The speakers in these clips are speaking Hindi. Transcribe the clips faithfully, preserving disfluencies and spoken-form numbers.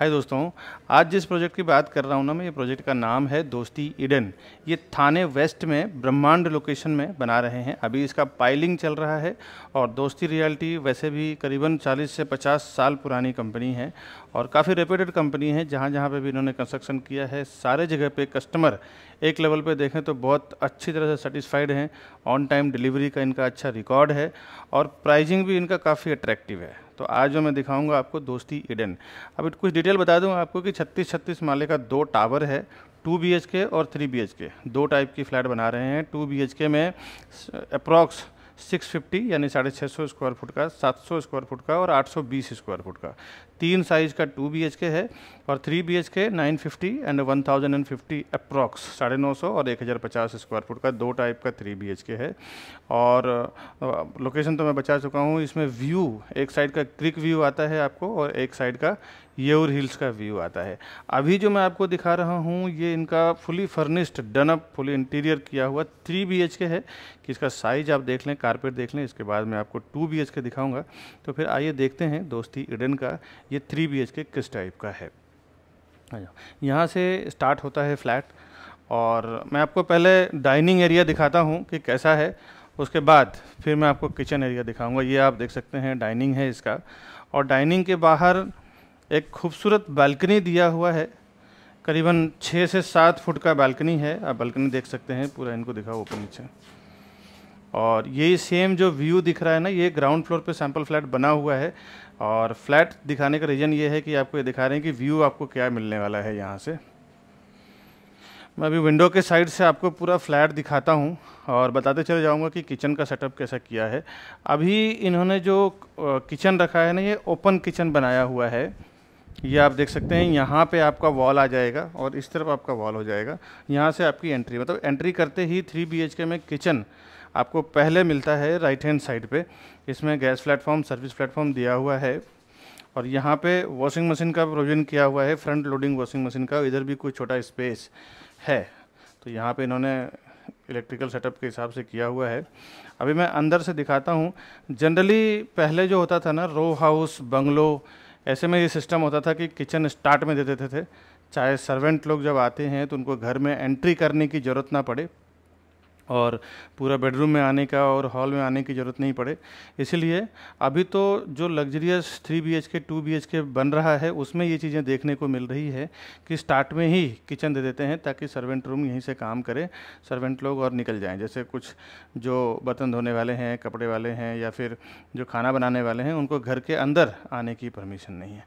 हाय दोस्तों, आज जिस प्रोजेक्ट की बात कर रहा हूँ ना मैं, ये प्रोजेक्ट का नाम है दोस्ती ईडन। ये थाने वेस्ट में ब्रह्मांड लोकेशन में बना रहे हैं। अभी इसका पाइलिंग चल रहा है और दोस्ती रियल्टी वैसे भी करीबन चालीस से पचास साल पुरानी कंपनी है और काफ़ी रेप्यूटेड कंपनी है। जहाँ जहाँ पे भी इन्होंने कंस्ट्रक्शन किया है, सारे जगह पे कस्टमर एक लेवल पे देखें तो बहुत अच्छी तरह से सेटिस्फाइड हैं। ऑन टाइम डिलीवरी का इनका अच्छा रिकॉर्ड है और प्राइजिंग भी इनका काफ़ी अट्रैक्टिव है। तो आज जो मैं दिखाऊंगा आपको दोस्ती ईडन, अब कुछ डिटेल बता दूँ आपको कि छत्तीस छत्तीस माले का दो टावर है, टू बी एच के और थ्री बी एच के, दो टाइप की फ्लैट बना रहे हैं। टू बी एच के में अप्रॉक्स छह सौ पचास यानी साढ़े छः सौ स्क्वायर फुट का, सात सौ स्क्वायर फुट का और आठ सौ बीस स्क्वायर फुट का, तीन साइज़ का टू बी एच के है। और three B H K nine fifty and one thousand and fifty approx, साढ़े नौ सौ और एक हज़ार पचास स्क्वायर फुट का, दो टाइप का थ्री बी एच के है। और लोकेशन तो मैं बचा चुका हूँ। इसमें व्यू एक साइड का क्रिक व्यू आता है आपको और एक साइड का येऊर हिल्स का व्यू आता है। अभी जो मैं आपको दिखा रहा हूँ ये इनका फुली फर्निश्ड डनअप फुली इंटीरियर किया हुआ थ्री बी एच के है कि इसका साइज आप देख लें, कारपेट देख लें। इसके बाद मैं आपको टू बी एच के दिखाऊँगा। तो फिर आइए देखते हैं दोस्ती ईडन का ये थ्री बी एच के किस टाइप का है। यहाँ से स्टार्ट होता है फ्लैट और मैं आपको पहले डाइनिंग एरिया दिखाता हूँ कि कैसा है, उसके बाद फिर मैं आपको किचन एरिया दिखाऊँगा। ये आप देख सकते हैं डाइनिंग है इसका और डाइनिंग के बाहर एक खूबसूरत बालकनी दिया हुआ है, करीबन छः से सात फुट का बालकनी है। आप बालकनी देख सकते हैं, पूरा इनको दिखाओ ऊपर नीचे। और ये सेम जो व्यू दिख रहा है ना, ये ग्राउंड फ्लोर पे सैंपल फ्लैट बना हुआ है। और फ्लैट दिखाने का रीज़न ये है कि आपको ये दिखा रहे हैं कि व्यू आपको क्या मिलने वाला है। यहाँ से मैं अभी विंडो के साइड से आपको पूरा फ्लैट दिखाता हूँ और बताते चले जाऊँगा कि किचन का सेटअप कैसा किया है। अभी इन्होंने जो किचन रखा है ना, ये ओपन किचन बनाया हुआ है। ये आप देख सकते हैं, यहाँ पे आपका वॉल आ जाएगा और इस तरफ आपका वॉल हो जाएगा। यहाँ से आपकी एंट्री, मतलब एंट्री करते ही थ्री बीएचके में किचन आपको पहले मिलता है राइट हैंड साइड पे। इसमें गैस प्लेटफॉर्म, सर्विस प्लेटफॉर्म दिया हुआ है और यहाँ पे वॉशिंग मशीन का प्रोविजन किया हुआ है, फ्रंट लोडिंग वॉशिंग मशीन का। इधर भी कोई छोटा स्पेस है तो यहाँ पर इन्होंने इलेक्ट्रिकल सेटअप के हिसाब से किया हुआ है। अभी मैं अंदर से दिखाता हूँ। जनरली पहले जो होता था ना, रो हाउस, बंगलो, ऐसे में ये सिस्टम होता था कि किचन स्टार्ट में दे देते थे, चाहे सर्वेंट लोग जब आते हैं तो उनको घर में एंट्री करने की ज़रूरत ना पड़े और पूरा बेडरूम में आने का और हॉल में आने की ज़रूरत नहीं पड़े। इसीलिए अभी तो जो luxurious three B H K two B H K बन रहा है उसमें ये चीज़ें देखने को मिल रही है कि स्टार्ट में ही किचन दे देते हैं ताकि सर्वेंट रूम यहीं से काम करे, सर्वेंट लोग और निकल जाएं। जैसे कुछ जो बर्तन धोने वाले हैं, कपड़े वाले हैं या फिर जो खाना बनाने वाले हैं, उनको घर के अंदर आने की परमिशन नहीं है।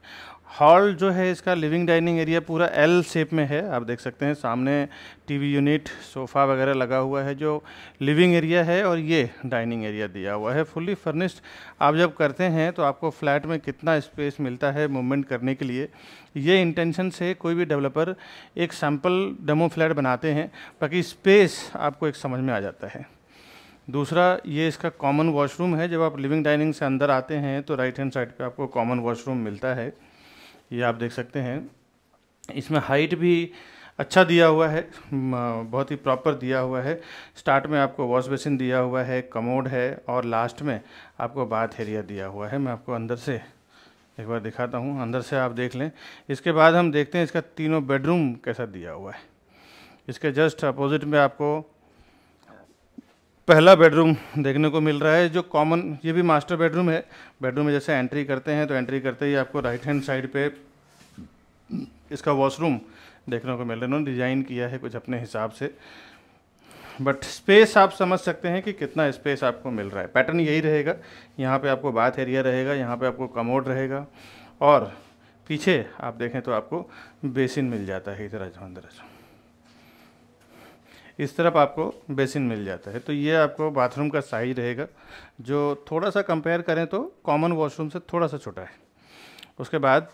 हॉल जो है इसका लिविंग डाइनिंग एरिया पूरा एल शेप में है, आप देख सकते हैं। सामने टी वी यूनिट, सोफ़ा वगैरह लगा हुआ है जो लिविंग एरिया है और ये डाइनिंग एरिया दिया हुआ है फुली फर्निश्ड। आप जब करते हैं तो आपको फ्लैट में कितना स्पेस मिलता है मूवमेंट करने के लिए, ये इंटेंशन से कोई भी डेवलपर एक सैंपल डेमो फ्लैट बनाते हैं, बाकी स्पेस आपको एक समझ में आ जाता है। दूसरा, ये इसका कॉमन वॉशरूम है। जब आप लिविंग डाइनिंग से अंदर आते हैं तो राइट हैंड साइड पर आपको कॉमन वॉशरूम मिलता है, ये आप देख सकते हैं। इसमें हाइट भी अच्छा दिया हुआ है, बहुत ही प्रॉपर दिया हुआ है। स्टार्ट में आपको वॉश बेसिन दिया हुआ है, कमोड है और लास्ट में आपको बाथ एरिया दिया हुआ है। मैं आपको अंदर से एक बार दिखाता हूँ, अंदर से आप देख लें। इसके बाद हम देखते हैं इसका तीनों बेडरूम कैसा दिया हुआ है। इसके जस्ट अपोजिट में आपको पहला बेडरूम देखने को मिल रहा है जो कॉमन, ये भी मास्टर बेडरूम है। बेडरूम में जैसे एंट्री करते हैं तो एंट्री करते ही आपको राइट हैंड साइड पर इसका वॉशरूम देखने को मिल रहा है। उन्होंने डिज़ाइन किया है कुछ अपने हिसाब से, बट स्पेस आप समझ सकते हैं कि कितना स्पेस आपको मिल रहा है। पैटर्न यही रहेगा, यहाँ पे आपको बाथ एरिया रहेगा, यहाँ पे आपको कमोड रहेगा और पीछे आप देखें तो आपको बेसिन मिल जाता है। इधर आजाओ, अंदर आजाओ, इस तरफ आपको बेसिन मिल जाता है। तो ये आपको बाथरूम का साइज रहेगा जो थोड़ा सा कंपेयर करें तो कॉमन वॉशरूम से थोड़ा सा छोटा है। उसके बाद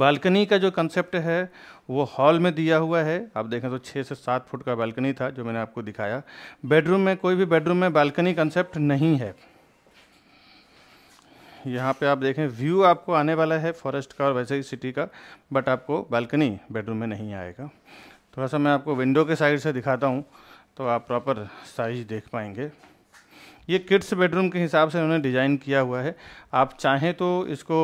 बालकनी का जो कंसेप्ट है वो हॉल में दिया हुआ है। आप देखें तो छः से सात फुट का बालकनी था जो मैंने आपको दिखाया। बेडरूम में, कोई भी बेडरूम में बालकनी कंसेप्ट नहीं है। यहाँ पे आप देखें व्यू आपको आने वाला है फॉरेस्ट का और वैसे ही सिटी का, बट आपको बालकनी बेडरूम में नहीं आएगा। थोड़ा सा मैं आपको विंडो के साइड से दिखाता हूँ तो आप प्रॉपर साइज देख पाएंगे। ये किड्स बेडरूम के हिसाब से उन्होंने डिज़ाइन किया हुआ है। आप चाहें तो इसको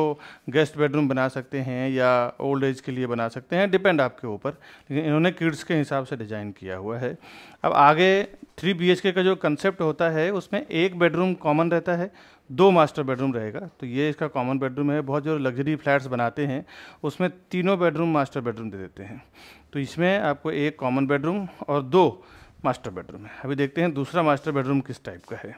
गेस्ट बेडरूम बना सकते हैं या ओल्ड एज के लिए बना सकते हैं, डिपेंड आपके ऊपर, लेकिन इन्होंने किड्स के हिसाब से डिज़ाइन किया हुआ है। अब आगे थ्री बीएचके का जो कंसेप्ट होता है उसमें एक बेडरूम कॉमन रहता है, दो मास्टर बेडरूम रहेगा, तो ये इसका कॉमन बेडरूम है। बहुत जो लग्जरी फ्लैट्स बनाते हैं उसमें तीनों बेडरूम मास्टर बेडरूम दे देते हैं, तो इसमें आपको एक कॉमन बेडरूम और दो मास्टर बेडरूम है। अभी देखते हैं दूसरा मास्टर बेडरूम किस टाइप का है।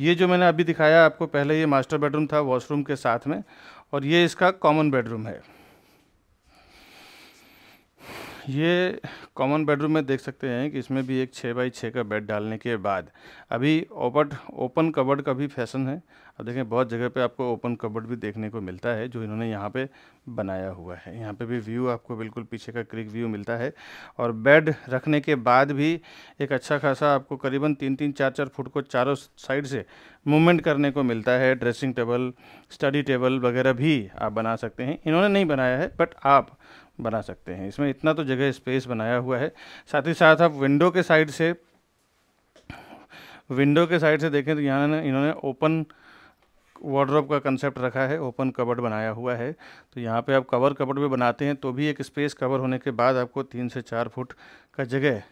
ये जो मैंने अभी दिखाया आपको पहले, ये मास्टर बेडरूम था वॉशरूम के साथ में, और ये इसका कॉमन बेडरूम है। ये कॉमन बेडरूम में देख सकते हैं कि इसमें भी एक छः बाई छः का बेड डालने के बाद अभी ओपन ओपन कबर्ड का भी फैशन है। अब देखें बहुत जगह पे आपको ओपन कबर्ड भी देखने को मिलता है जो इन्होंने यहाँ पे बनाया हुआ है। यहाँ पे भी व्यू आपको बिल्कुल पीछे का क्रिक व्यू मिलता है, और बेड रखने के बाद भी एक अच्छा खासा आपको करीबन तीन तीन चार चार फुट को चारों साइड से मूवमेंट करने को मिलता है। ड्रेसिंग टेबल, स्टडी टेबल वगैरह भी आप बना सकते हैं। इन्होंने नहीं बनाया है बट आप बना सकते हैं। इसमें इतना तो जगह स्पेस बनाया हुआ है। साथ ही साथ आप विंडो के साइड से विंडो के साइड से देखें तो यहाँ इन्होंने ओपन वार्डरोब का कंसेप्ट रखा है, ओपन कबर्ड बनाया हुआ है। तो यहाँ पे आप कवर कबर्ड भी बनाते हैं तो भी एक स्पेस कवर होने के बाद आपको तीन से चार फुट का जगह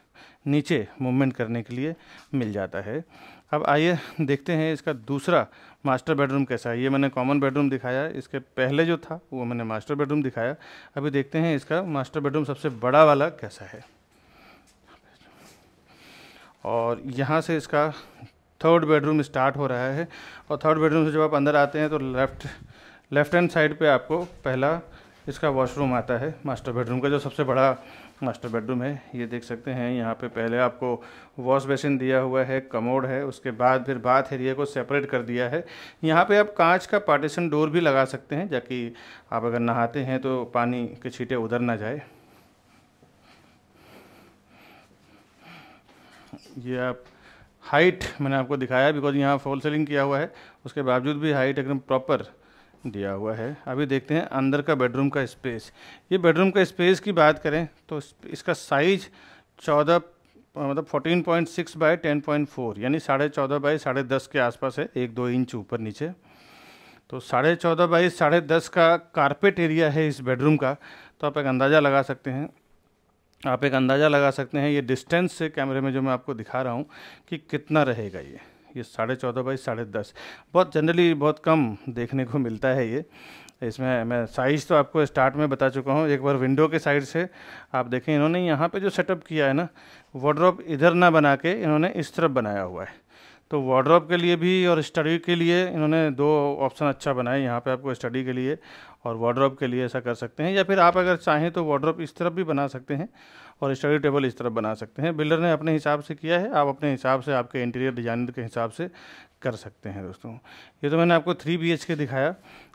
नीचे मूवमेंट करने के लिए मिल जाता है। अब आइए देखते हैं इसका दूसरा मास्टर बेडरूम कैसा है। ये मैंने कॉमन बेडरूम दिखाया, इसके पहले जो था वो मैंने मास्टर बेडरूम दिखाया। अभी देखते हैं इसका मास्टर बेडरूम सबसे बड़ा वाला कैसा है। और यहाँ से इसका थर्ड बेडरूम स्टार्ट हो रहा है, और थर्ड बेडरूम से जब आप अंदर आते हैं तो लेफ्ट लेफ्ट हैंड साइड पे आपको पहला इसका वॉशरूम आता है, मास्टर बेडरूम का जो सबसे बड़ा मास्टर बेडरूम है। ये देख सकते हैं यहाँ पे पहले आपको वॉश बेसिन दिया हुआ है, कमोड है, उसके बाद फिर बाथ एरिया को सेपरेट कर दिया है। यहाँ पे आप कांच का पार्टीशन डोर भी लगा सकते हैं ताकि आप अगर नहाते हैं तो पानी के छींटे उधर ना जाए। ये आप हाइट मैंने आपको दिखाया बिकॉज यहाँ फॉल सीलिंग किया हुआ है, उसके बावजूद भी हाइट एकदम प्रॉपर दिया हुआ है। अभी देखते हैं अंदर का बेडरूम का स्पेस। ये बेडरूम का स्पेस की बात करें तो इसका साइज चौदह मतलब fourteen point six by ten point four यानी साढ़े चौदह बाई साढ़े दस के आसपास है, एक दो इंच ऊपर नीचे। तो साढ़े चौदह बाई साढ़े दस का कारपेट एरिया है इस बेडरूम का, तो आप एक अंदाज़ा लगा सकते हैं आप एक अंदाज़ा लगा सकते हैं ये डिस्टेंस से कैमरे में जो मैं आपको दिखा रहा हूँ कि कितना रहेगा। ये ये साढ़े चौदह बाई साढ़े दस बहुत जनरली बहुत कम देखने को मिलता है। ये इसमें मैं साइज़ तो आपको स्टार्ट में बता चुका हूँ। एक बार विंडो के साइड से आप देखें, इन्होंने यहाँ पे जो सेटअप किया है ना, वार्डरोब इधर ना बना के इन्होंने इस तरफ बनाया हुआ है, तो वार्डरोब के लिए भी और स्टडी के लिए इन्होंने दो ऑप्शन अच्छा बनाए। यहाँ पर आपको स्टडी के लिए और वार्डरोब के लिए ऐसा कर सकते हैं, या फिर आप अगर चाहें तो वार्डरोब इस तरफ भी बना सकते हैं और स्टडी टेबल इस तरफ बना सकते हैं। बिल्डर ने अपने हिसाब से किया है, आप अपने हिसाब से आपके इंटीरियर डिजाइनर के हिसाब से कर सकते हैं। दोस्तों ये तो मैंने आपको थ्री बीएचके दिखाया,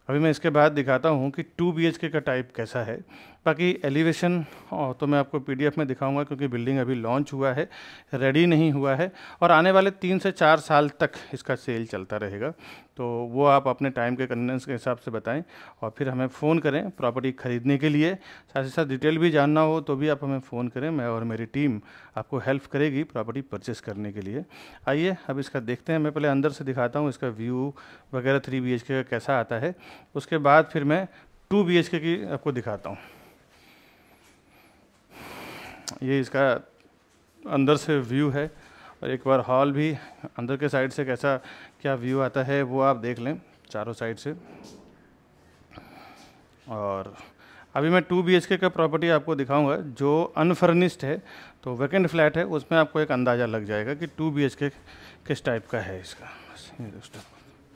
अभी मैं इसके बाद दिखाता हूँ कि टू बीएचके का टाइप कैसा है। बाकी एलिवेशन तो मैं आपको पीडीएफ में दिखाऊंगा क्योंकि बिल्डिंग अभी लॉन्च हुआ है, रेडी नहीं हुआ है, और आने वाले तीन से चार साल तक इसका सेल चलता रहेगा। तो वो आप अपने टाइम के कन्वीनियंस के हिसाब से बताएं और फिर हमें फ़ोन करें प्रॉपर्टी खरीदने के लिए। साथ ही साथ डिटेल भी जानना हो तो भी आप हमें फ़ोन करें, मैं और मेरी टीम आपको हेल्प करेगी प्रॉपर्टी परचेस करने के लिए। आइए अब इसका देखते हैं। मैं पहले अंदर से दिखाता हूँ इसका व्यू वगैरह थ्री बीएचके का कैसा आता है, उसके बाद फिर मैं टू बीएचके की आपको दिखाता हूँ। ये इसका अंदर से व्यू है, और एक बार हॉल भी अंदर के साइड से कैसा क्या व्यू आता है वो आप देख लें चारों साइड से। और अभी मैं टू बीएचके का प्रॉपर्टी आपको दिखाऊंगा जो अनफर्निश्ड है, तो वैकेंट फ्लैट है, उसमें आपको एक अंदाज़ा लग जाएगा कि टू बीएचके किस टाइप का है इसका।